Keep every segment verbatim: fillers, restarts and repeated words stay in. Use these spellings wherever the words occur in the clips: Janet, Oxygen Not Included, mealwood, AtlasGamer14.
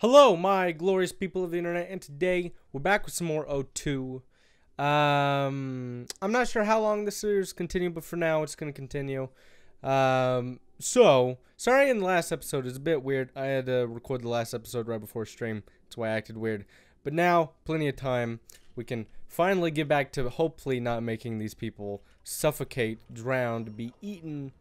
Hello, my glorious people of the internet, and today we're back with some more O two. Um, I'm not sure how long this series continues, but for now it's going to continue. Um, so, sorry in the last episode, it's a bit weird. I had to record the last episode right before stream, that's why I acted weird. But now, plenty of time, we can finally get back to hopefully not making these people suffocate, drowned, be eaten,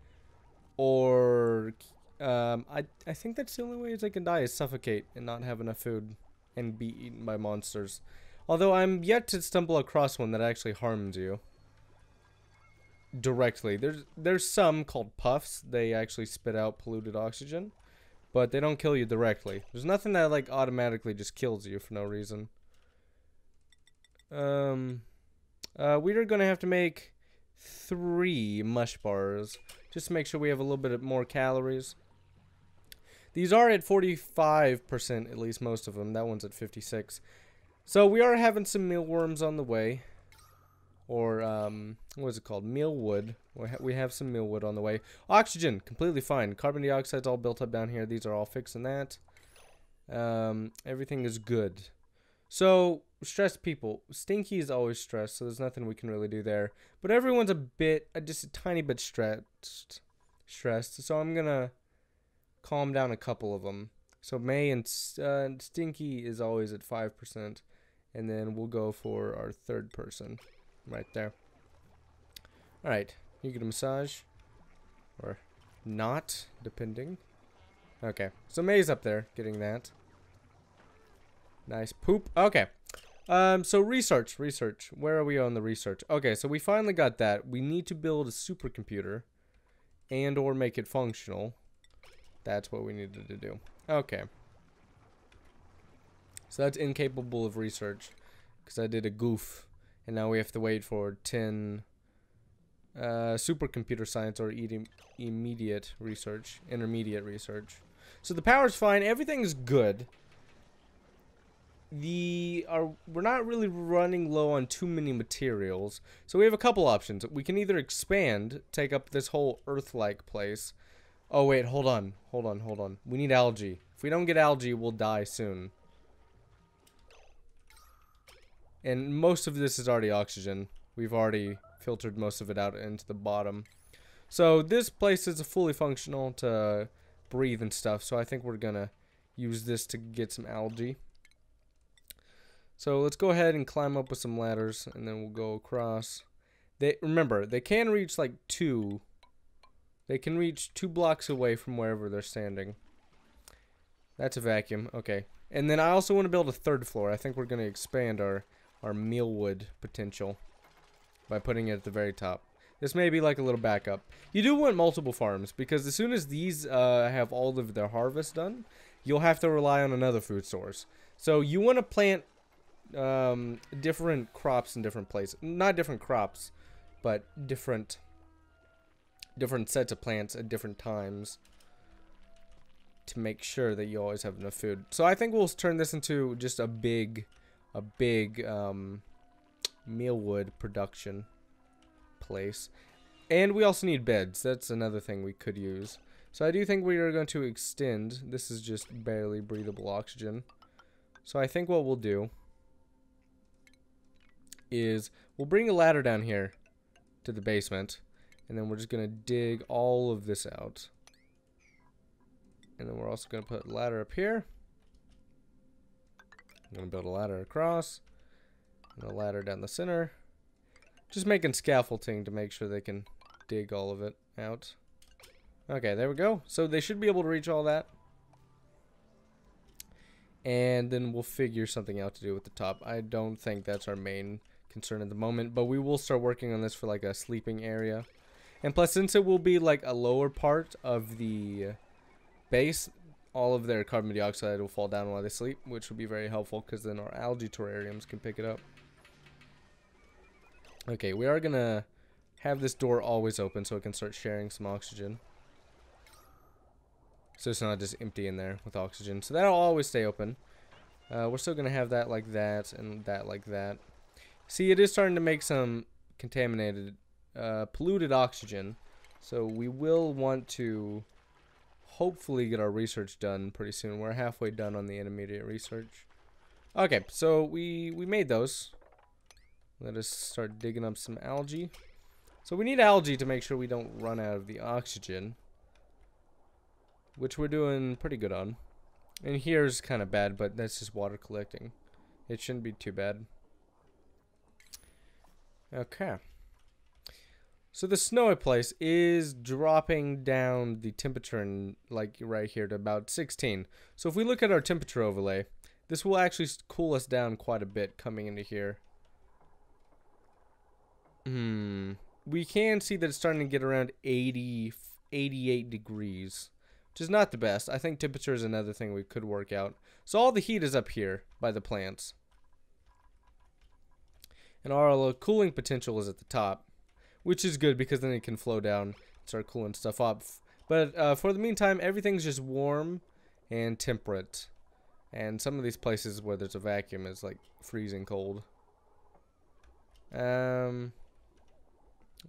or... Um, I, I think that's the only way they can die is suffocate and not have enough food and be eaten by monsters. Although I'm yet to stumble across one that actually harms you directly. There's there's some called puffs. They actually spit out polluted oxygen, but they don't kill you directly. There's nothing that like automatically just kills you for no reason. Um, uh, we are going to have to make three mush bars just to make sure we have a little bit more calories. These are at forty-five percent, at least most of them. That one's at fifty-six. So we are having some mealworms on the way. Or, um, what is it called? Mealwood. We, ha we have some mealwood on the way. Oxygen, completely fine. Carbon dioxide's all built up down here. These are all fixing that. Um, everything is good. So, stressed people. Stinky is always stressed, so there's nothing we can really do there. But everyone's a bit, uh, just a tiny bit stressed. Stressed. So I'm gonna... calm down a couple of them. So May and uh, Stinky is always at five percent. And then we'll go for our third person. Right there. Alright. You get a massage. Or not, depending. Okay. So May's up there getting that. Nice poop. Okay. Um, so research. Research. Where are we on the research? Okay, so we finally got that. We need to build a supercomputer. And or make it functional. That's what we needed to do. Okay. So that's incapable of research. Because I did a goof. And now we have to wait for ten uh, supercomputer science or ed immediate research. Intermediate research. So the power's fine. Everything's good. The are we're not really running low on too many materials. So we have a couple options. We can either expand. Take up this whole Earth-like place. Oh, wait, hold on. Hold on, hold on. We need algae. If we don't get algae, we'll die soon. And most of this is already oxygen. We've already filtered most of it out into the bottom. So this place is fully functional to breathe and stuff. So I think we're going to use this to get some algae. So let's go ahead and climb up with some ladders. And then we'll go across. They remember, they can reach like two... They can reach two blocks away from wherever they're standing. That's a vacuum. Okay. And then I also want to build a third floor. I think we're going to expand our, our mealwood potential by putting it at the very top. This may be like a little backup. You do want multiple farms because as soon as these uh, have all of their harvest done, you'll have to rely on another food source. So you want to plant um, different crops in different places. Not different crops, but different... different sets of plants at different times to make sure that you always have enough food. So I think we'll turn this into just a big, a big um, mealwood production place. And we also need beds. That's another thing we could use. So I do think we are going to extend. This is just barely breathable oxygen. So I think what we'll do is we'll bring a ladder down here to the basement. And then we're just going to dig all of this out. And then we're also going to put a ladder up here. I'm going to build a ladder across. And a ladder down the center. Just making scaffolding to make sure they can dig all of it out. Okay, there we go. So they should be able to reach all that. And then we'll figure something out to do with the top. I don't think that's our main concern at the moment. But we will start working on this for like a sleeping area. And plus, since it will be like a lower part of the base, all of their carbon dioxide will fall down while they sleep, which will be very helpful because then our algae terrariums can pick it up. Okay, we are going to have this door always open so it can start sharing some oxygen. So it's not just empty in there with oxygen. So that'll always stay open. Uh, we're still going to have that like that and that like that. See, it is starting to make some contaminated... Uh, polluted oxygen, so we will want to hopefully get our research done pretty soon. We're halfway done on the intermediate research. Okay, so we, we made those. Let us start digging up some algae. So we need algae to make sure we don't run out of the oxygen, which we're doing pretty good on. And here's kind of bad, but that's just water collecting. It shouldn't be too bad. Okay. So the snowy place is dropping down the temperature in, like right here to about sixteen. So if we look at our temperature overlay, this will actually cool us down quite a bit coming into here. Hmm. We can see that it's starting to get around eighty, eighty-eight degrees, which is not the best. I think temperature is another thing we could work out. So all the heat is up here by the plants. And our cooling potential is at the top, which is good because then it can flow down and start cooling stuff up. But uh, for the meantime, everything's just warm and temperate. And some of these places where there's a vacuum is like freezing cold. Um,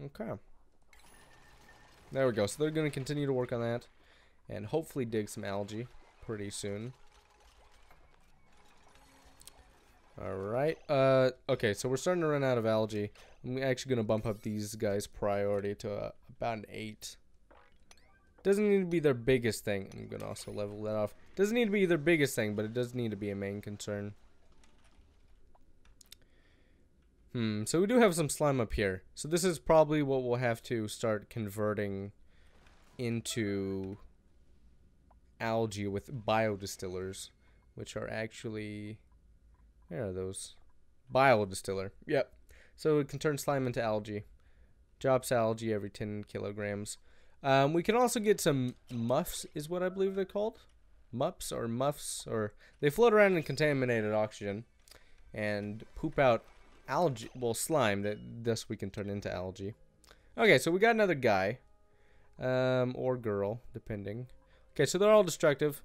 okay. There we go. So they're going to continue to work on that and hopefully dig some algae pretty soon. Alright, uh, okay, so we're starting to run out of algae. I'm actually going to bump up these guys' priority to uh, about an eight. Doesn't need to be their biggest thing. I'm going to also level that off. Doesn't need to be their biggest thing, but it does need to be a main concern. Hmm, so we do have some slime up here. So this is probably what we'll have to start converting into algae with biodistillers, which are actually... There are those. Biodistiller. Yep. So it can turn slime into algae. Drops algae every ten kilograms. Um, we can also get some muffs, is what I believe they're called. Mups or muffs. or They float around in contaminated oxygen and poop out algae. Well, slime that thus we can turn into algae. Okay, so we got another guy. Um, or girl, depending. Okay, so they're all destructive.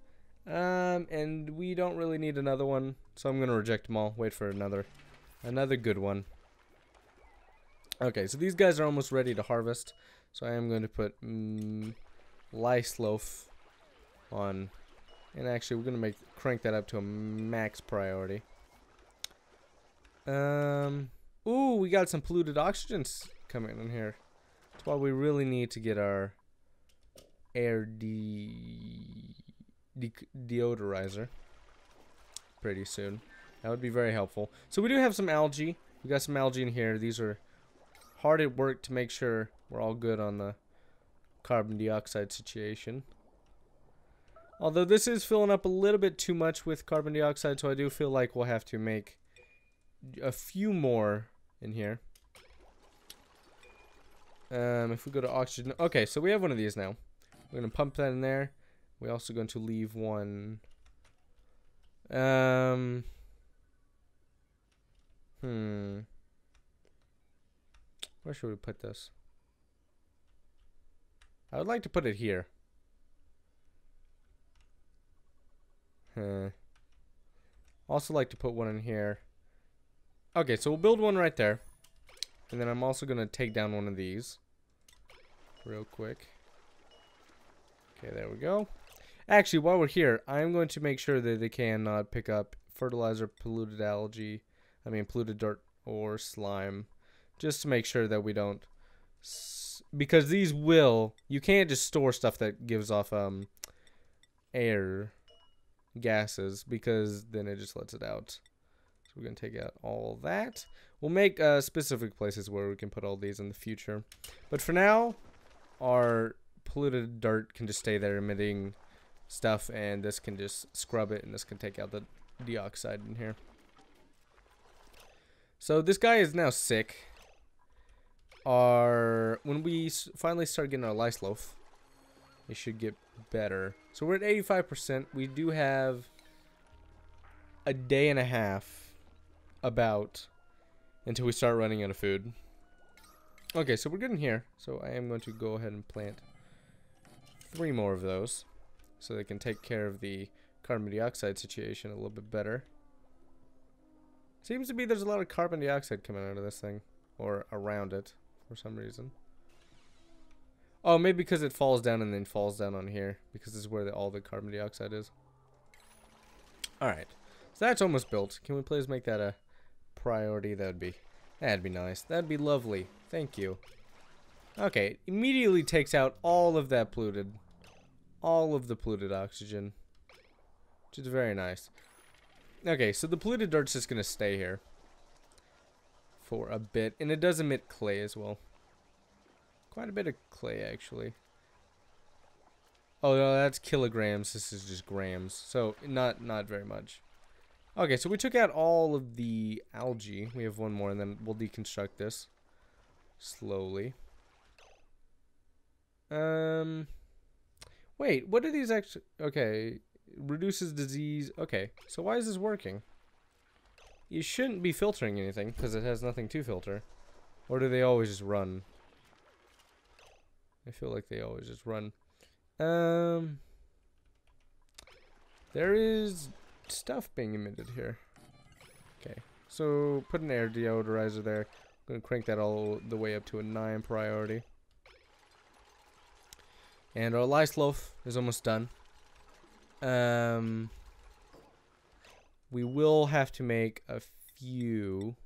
Um, and we don't really need another one, so I'm gonna reject them all. Wait for another, another good one. Okay, so these guys are almost ready to harvest, so I am going to put mm, lice loaf on, and actually we're gonna make crank that up to a max priority. Um, ooh, we got some polluted oxygens coming in here. That's why we really need to get our air de. De deodorizer pretty soon. That would be very helpful. So we do have some algae. We got some algae in here. These are hard at work to make sure we're all good on the carbon dioxide situation. Although this is filling up a little bit too much with carbon dioxide, so I do feel like we'll have to make a few more in here. Um, if we go to oxygen, okay, so we have one of these now. We're gonna pump that in there. We're also going to leave one. Um, hmm. Where should we put this? I would like to put it here. Huh. Also like to put one in here. Okay, so we'll build one right there. And then I'm also going to take down one of these. Real quick. Okay, there we go. Actually, while we're here, I'm going to make sure that they cannot pick up fertilizer, polluted algae, I mean polluted dirt or slime, just to make sure that we don't, because these will, you can't just store stuff that gives off um, air gases, because then it just lets it out. So we're going to take out all that. We'll make uh, specific places where we can put all these in the future. But for now, our polluted dirt can just stay there emitting stuff, and this can just scrub it, and this can take out the dioxide in here. So this guy is now sick. Our when we finally start getting our lice loaf, it should get better. So we're at eighty-five percent. We do have a day and a half about until we start running out of food. Okay, so we're good in here. So I am going to go ahead and plant three more of those, so they can take care of the carbon dioxide situation a little bit better. Seems to be there's a lot of carbon dioxide coming out of this thing, or around it for some reason. Oh, maybe because it falls down and then falls down on here, because this is where the, all the carbon dioxide is. Alright, so that's almost built. Can we please make that a priority? That would be, that'd be nice. That'd be lovely. Thank you. Okay, it immediately takes out all of that polluted, all of the polluted oxygen, which is very nice. Okay, so the polluted dirt's just going to stay here for a bit, and it does emit clay as well. Quite a bit of clay, actually. Oh no, that's kilograms. This is just grams, so not not very much. Okay, so we took out all of the algae. We have one more, and then we'll deconstruct this slowly. Um, wait, what are these actually? Okay, reduces disease. Okay, so why is this working? You shouldn't be filtering anything because it has nothing to filter. Or do they always just run? I feel like they always just run. Um, there is stuff being emitted here. Okay, so put an air deodorizer there. I'm going to crank that all the way up to a nine priority. And our lice loaf is almost done. Um, we will have to make a few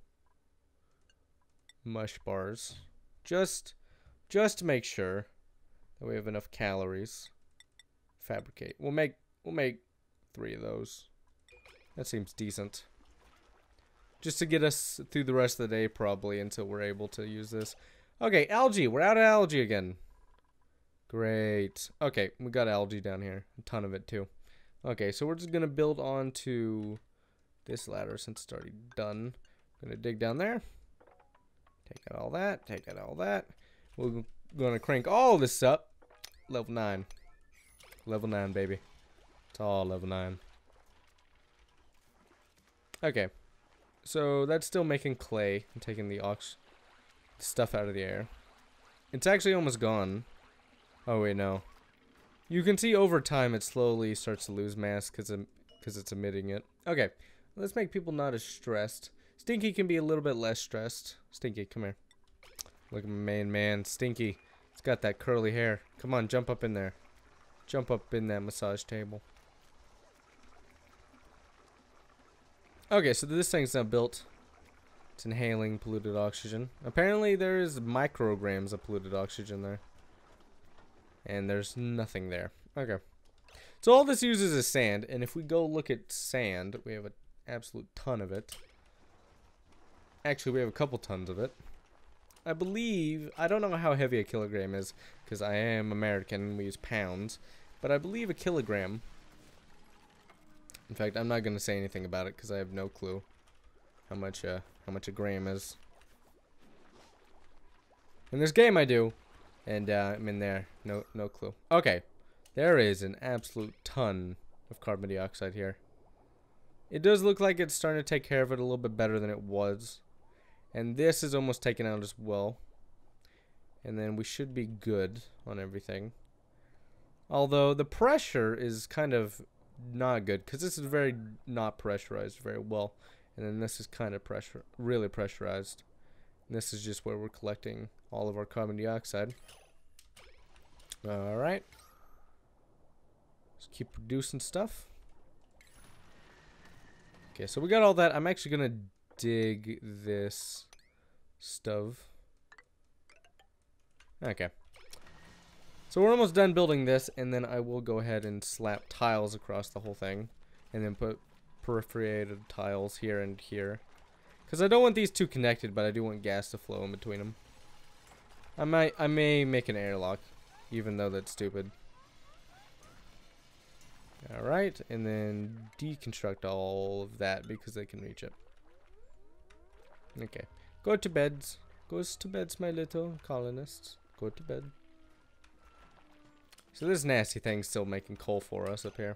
mush bars. Just... Just to make sure that we have enough calories. Fabricate. We'll make we'll make three of those. That seems decent. Just to get us through the rest of the day probably until we're able to use this. Okay, algae. We're out of algae again. Great. Okay, we got algae down here. A ton of it too. Okay, so we're just going to build onto this ladder since it's already done. I'm going to dig down there. Take out all that. Take out all that. We're gonna crank all this up. Level nine. Level nine, baby. It's all level nine. Okay. So that's still making clay and taking the ox stuff out of the air. It's actually almost gone. Oh wait, no. You can see over time it slowly starts to lose mass because because it's emitting it. Okay. Let's make people not as stressed. Stinky can be a little bit less stressed. Stinky, come here. Look at my main man, Stinky. It's got that curly hair. Come on, jump up in there. Jump up in that massage table. Okay, so this thing's now built. It's inhaling polluted oxygen. Apparently there is micrograms of polluted oxygen there. And there's nothing there. Okay. So all this uses is sand. And if we go look at sand, we have an absolute ton of it. Actually, we have a couple tons of it. I believe, I don't know how heavy a kilogram is, because I am American and we use pounds, but I believe a kilogram, in fact, I'm not going to say anything about it, because I have no clue how much, uh, how much a gram is. In this game I do, and uh, I'm in there, no, no clue. Okay, there is an absolute ton of carbon dioxide here. It does look like it's starting to take care of it a little bit better than it was. And this is almost taken out as well. And then we should be good on everything. Although the pressure is kind of not good. Because this is very not pressurized very well. And then this is kind of pressure, really pressurized. And this is just where we're collecting all of our carbon dioxide. Alright. Let's keep producing stuff. Okay, so we got all that. I'm actually going to dig this stuff. Okay, so we're almost done building this, and then I will go ahead and slap tiles across the whole thing and then put perforated tiles here and here, because I don't want these two connected, but I do want gas to flow in between them. I might I may make an airlock, even though that's stupid. Alright, and then deconstruct all of that because they can reach it. Okay, go to beds. Goes to beds, my little colonists. Go to bed. So this nasty thing's still making coal for us up here.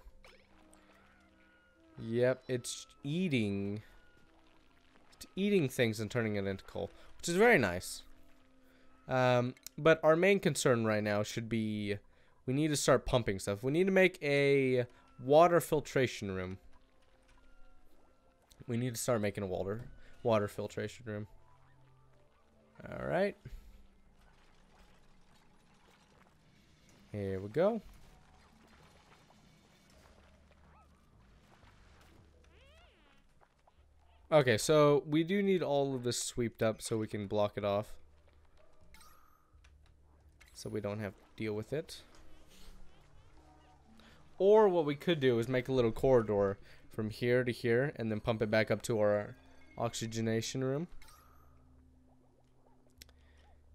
Yep, it's eating, it's eating things and turning it into coal, which is very nice. Um, but our main concern right now should be, we need to start pumping stuff. We need to make a water filtration room. We need to start making a water. Water filtration room. Alright. Here we go. Okay, so we do need all of this sweeped up so we can block it off, so we don't have to deal with it. Or what we could do is make a little corridor from here to here and then pump it back up to our oxygenation room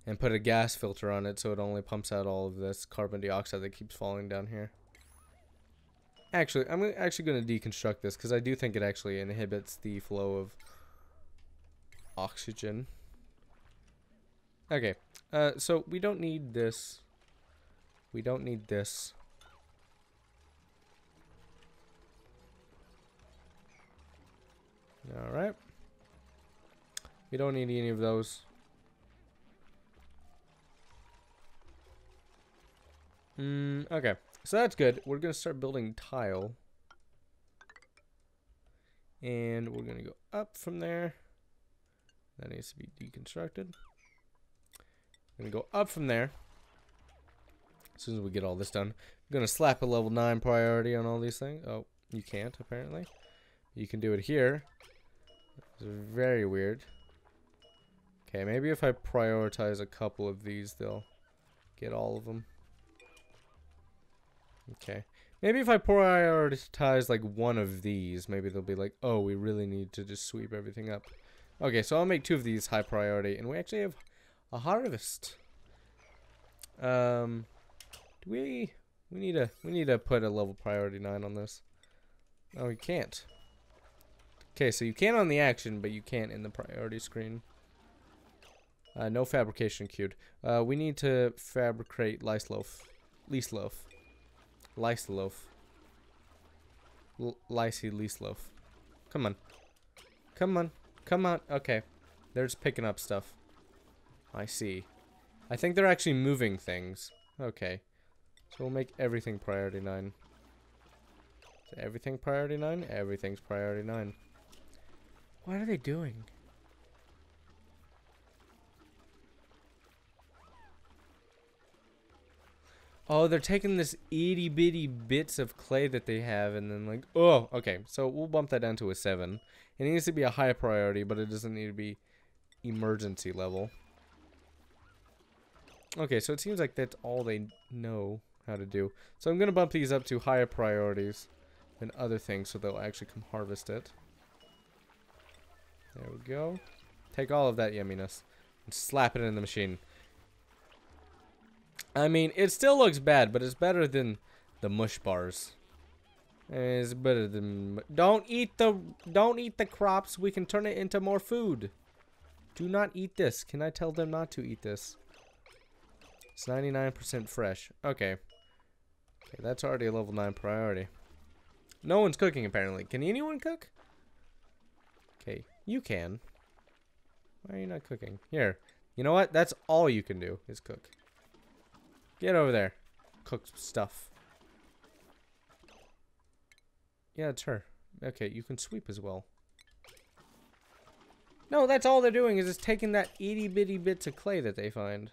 and put a gas filter on it so it only pumps out all of this carbon dioxide that keeps falling down here. Actually, I'm actually going to deconstruct this because I do think it actually inhibits the flow of oxygen. Okay, uh, so we don't need this. We don't need this. Alright. We don't need any of those. Mm, okay. So that's good. We're going to start building tile. And we're going to go up from there. That needs to be deconstructed. I'm going to go up from there. As soon as we get all this done. I'm going to slap a level nine priority on all these things. Oh, you can't apparently. You can do it here. It's very weird. Okay, maybe if I prioritize a couple of these, they'll get all of them. Okay, maybe if I prioritize like one of these, maybe they'll be like, oh, we really need to just sweep everything up. Okay, so I'll make two of these high priority, and we actually have a harvest. Um, do we? We need to. We need to put a level priority nine on this. Oh, we can't. Okay, so you can on the action, but you can't in the priority screen. Uh, no fabrication queued. Uh, we need to fabricate lice loaf, lease loaf. Lice loaf. L Licey lease loaf. Come on. Come on. Come on. Okay. They're just picking up stuff. I see. I think they're actually moving things. Okay. So we'll make everything priority nine. Is everything priority nine? Everything's priority nine. What are they doing? Oh, they're taking this itty bitty bits of clay that they have and then like, oh, okay. So we'll bump that down to a seven. It needs to be a high priority, but it doesn't need to be emergency level. Okay, so it seems like that's all they know how to do. So I'm going to bump these up to higher priorities than other things so they'll actually come harvest it. There we go. Take all of that yumminess and slap it in the machine. I mean, it still looks bad, but it's better than the mush bars. It's better than... Don't eat the... Don't eat the crops. We can turn it into more food. Do not eat this. Can I tell them not to eat this? It's ninety-nine percent fresh. Okay. Okay, that's already a level nine priority. No one's cooking, apparently. Can anyone cook? Okay, you can. Why are you not cooking? Here. You know what? That's all you can do is cook. Get over there. Cook some stuff. Yeah, it's her. Okay, you can sweep as well. No, that's all they're doing is just taking that itty bitty bits of clay that they find.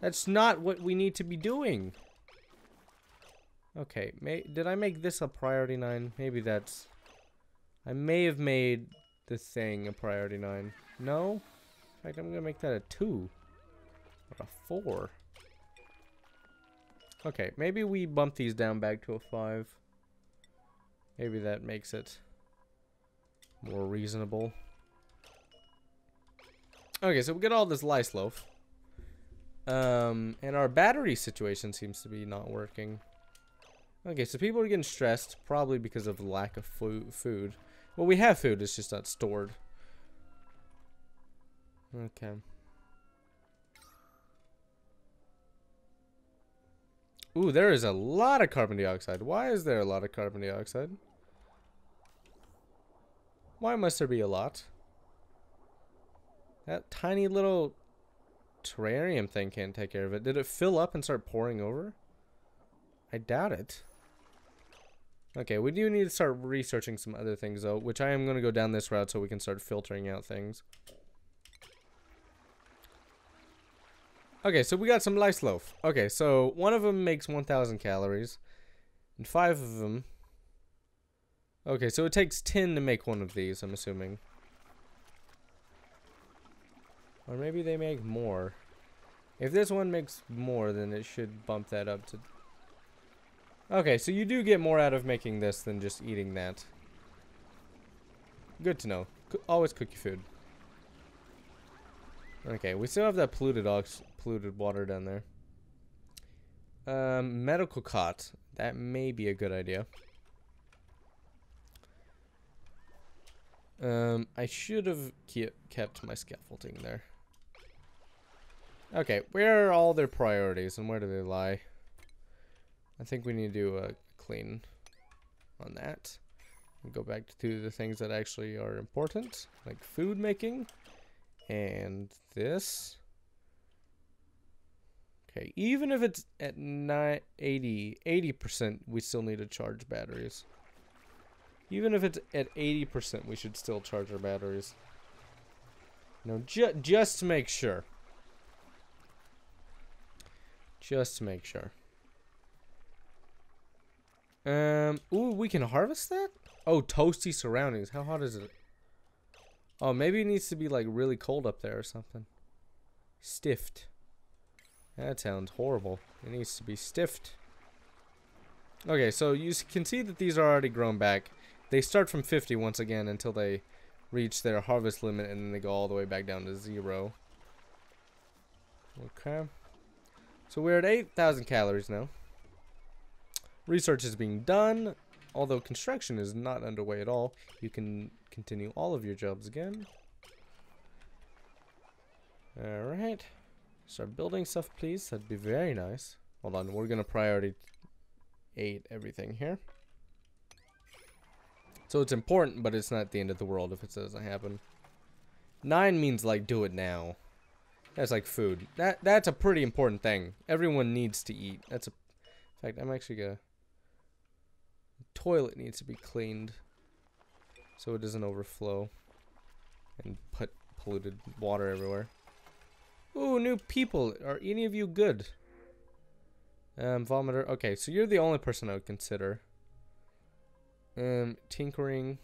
That's not what we need to be doing. Okay, may did I make this a priority nine? Maybe that's... I may have made the thing a priority nine. No? In fact, I'm gonna make that a two. Or a four. Okay, maybe we bump these down back to a five. Maybe that makes it more reasonable. Okay, so we get all this lice loaf. Um, and our battery situation seems to be not working. Okay, so people are getting stressed, probably because of lack of fo- food. Well, we have food, it's just not stored. Okay. Ooh, there is a lot of carbon dioxide. Why is there a lot of carbon dioxide? Why must there be a lot? That tiny little terrarium thing can't take care of it. Did it fill up and start pouring over? I doubt it. Okay, we do need to start researching some other things, though, which I am going to go down this route so we can start filtering out things. Okay, so we got some lice loaf. Okay, so one of them makes one thousand calories, and five of them. Okay, so it takes ten to make one of these, I'm assuming. Or maybe they make more. If this one makes more, then it should bump that up to... Okay, so you do get more out of making this than just eating that. Good to know. C- always cook your food. Okay, we still have that polluted ox polluted water down there. Um, medical cot. That may be a good idea. Um, I should have ke kept my scaffolding there. Okay, where are all their priorities and where do they lie? I think we need to do a clean on that. We'll go back to the things that actually are important, like food making and this. Okay, even if it's at eighty percent, we still need to charge batteries. Even if it's at eighty percent, we should still charge our batteries. No, ju just to make sure. Just to make sure. Um, ooh, we can harvest that? Oh, toasty surroundings. How hot is it? Oh, maybe it needs to be like really cold up there or something. Stiffed. That sounds horrible. It needs to be stiffed. Okay, so you can see that these are already grown back. They start from fifty once again until they reach their harvest limit, and then they go all the way back down to zero. Okay. So we're at eight thousand calories now. Research is being done, although construction is not underway at all. You can continue all of your jobs again. Alright. Start building stuff, please. That'd be very nice. Hold on, we're going to priority eight everything here. So it's important, but it's not the end of the world if it doesn't happen. Nine means, like, do it now. That's like food. That That's a pretty important thing. Everyone needs to eat. That's a... In fact, I'm actually going to... The toilet needs to be cleaned so it doesn't overflow and put polluted water everywhere. Ooh, new people. Are any of you good? Um, vomiter. Okay, so you're the only person I would consider. Um, tinkering.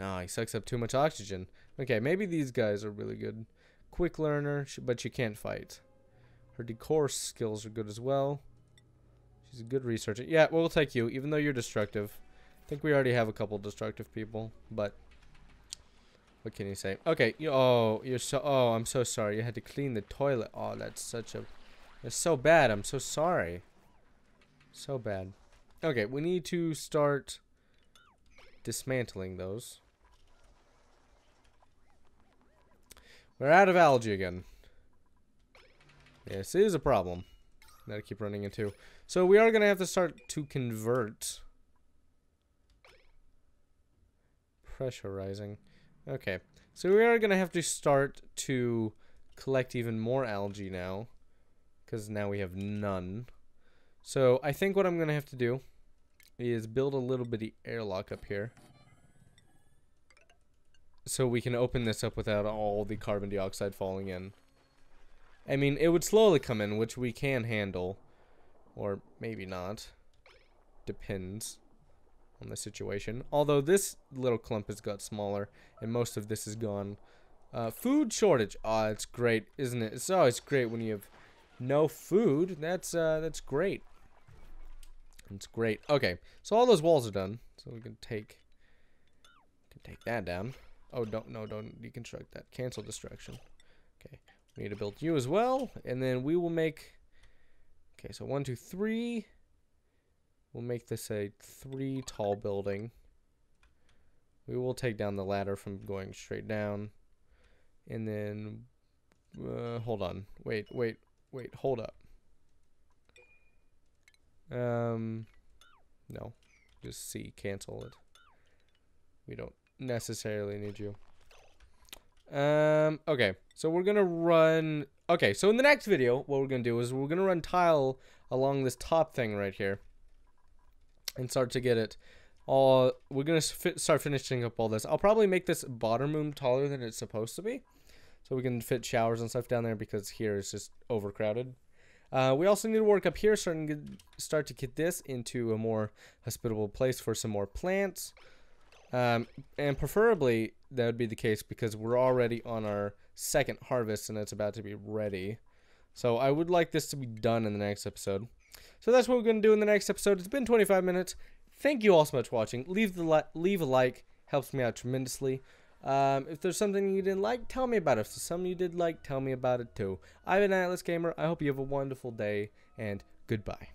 Nah, he sucks up too much oxygen. Okay, maybe these guys are really good. Quick learner, but she can't fight. Her decor skills are good as well. She's a good researcher. Yeah, we'll take you, even though you're destructive. I think we already have a couple destructive people, but... What can you say? Okay, you, oh, you're so... Oh, I'm so sorry. You had to clean the toilet. Oh, that's such a... That's so bad. I'm so sorry. So bad. Okay, we need to start dismantling those. We're out of algae again. This is a problem that I keep running into. So we are going to have to start to convert. Pressurizing. Okay, so we are going to have to start to collect even more algae now, because now we have none. So I think what I'm going to have to do is build a little bitty airlock up here so we can open this up without all the carbon dioxide falling in. I mean, it would slowly come in, which we can handle, or maybe not. Depends on the situation. Although this little clump has got smaller and most of this is gone. Uh, food shortage. Ah, oh, it's great, isn't it? It's always great when you have no food. That's uh, that's great. It's great. Okay, so all those walls are done. So we can take can take that down. Oh, don't no, don't deconstruct that. Cancel destruction. Okay, we need to build you as well, and then we will make. Okay, so one, two, three. We'll make this a three tall building. We will take down the ladder from going straight down. And then, uh, hold on. Wait, wait, wait, hold up. Um, no, just C, cancel it. We don't necessarily need you. Um, okay, so we're gonna run, okay, so in the next video, what we're gonna do is we're gonna run tile along this top thing right here. And start to get it all. We're gonna fi start finishing up all this. I'll probably make this bottom room taller than it's supposed to be, so we can fit showers and stuff down there because here is just overcrowded. Uh, we also need to work up here, starting to start to get this into a more hospitable place for some more plants. Um, and preferably that would be the case because we're already on our second harvest and it's about to be ready. So I would like this to be done in the next episode. So that's what we're going to do in the next episode. It's been twenty-five minutes. Thank you all so much for watching. Leave the li leave a like. Helps me out tremendously. Um, if there's something you didn't like, tell me about it. If there's something you did like, tell me about it too. I've been AtlasGamer. I hope you have a wonderful day, and goodbye.